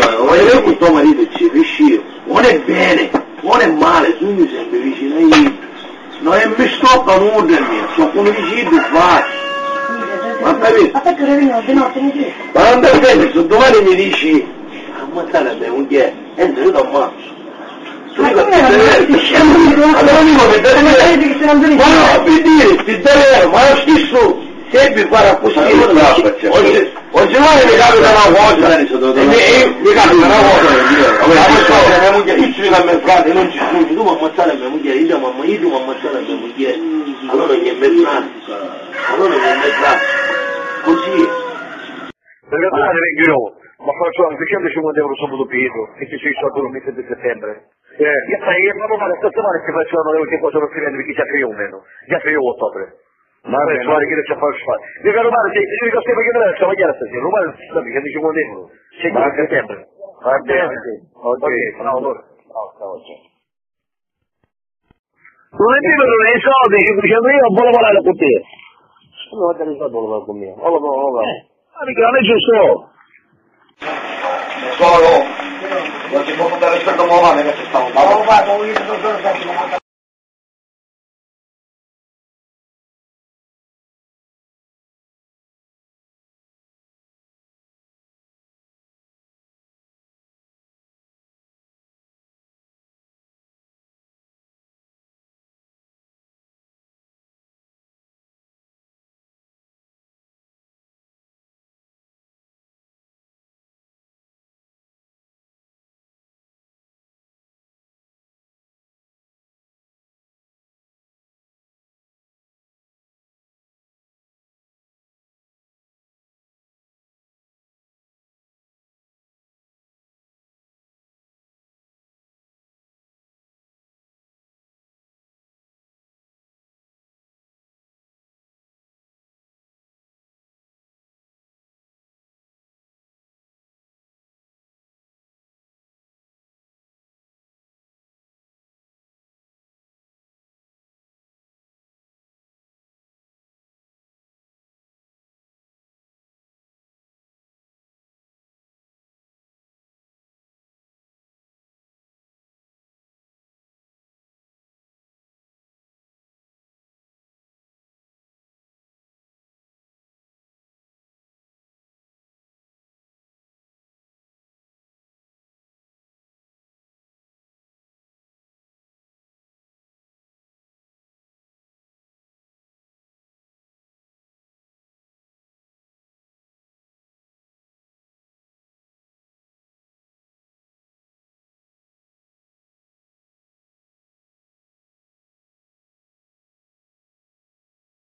voglio che tuo marito ci riuscire, non è bene, non è male, tu mi sembri vicino a io, non è mi sto a nulla mia, sono come vicino faccio. Ma capito? Ma non per bene, se domani mi dici, ammazzare me un che è, entro io ti ammazzo. Ma come la mia scendere? Allora dico che te ne. Ma no, per dire, ti davvero, ma lo stesso. Se vi farà accusare la faccia, oggi non mi capita una cosa, mi capita una cosa, mia moglie, io ci dico a mio frate, non ci sfuggi, tu mi ammazzare mia moglie, io dico mamma, io devo ammazzare mia moglie, allora che è mezz'anno, così. Perché tu sei io, ma faccio anche 150 euro sabato Pietro, che ci sei stato il mese di settembre. Io proprio male, settimana che facevano le ultime cose per finire, perché già credo meno, già credo ottobre. Ma adesso guarda che c'è fatto fare. Devi rubare, se mi costa perché non è stagione stasera, rubare perché dice quando devo. C'è da settembre. Va bene. Ok, bravo allora. Ciao, ciao. Lunedì però nei soldi che dicevo io volevo parlare con te. Non ho telefonato volevo con me. Allora. Ma mica non è giusto. Solo. Non si può portare il soldo male che stavo. Ma va, voglio solo sapere.